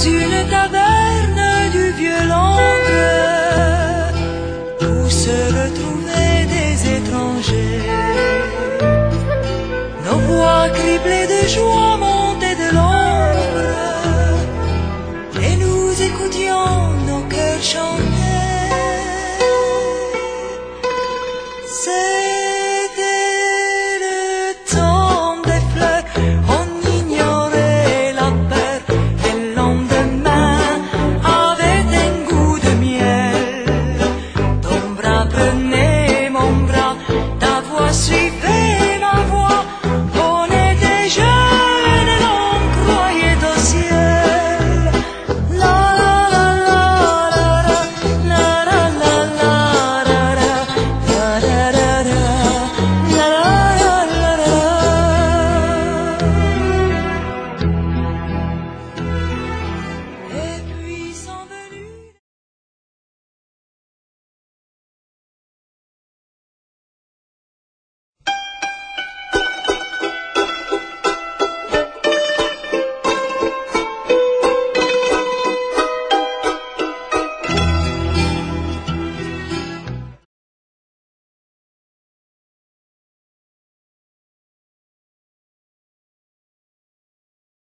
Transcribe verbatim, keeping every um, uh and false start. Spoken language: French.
dans une taverne du vieux Langres, où se retrouvaient des étrangers, nos voix criblées de joie.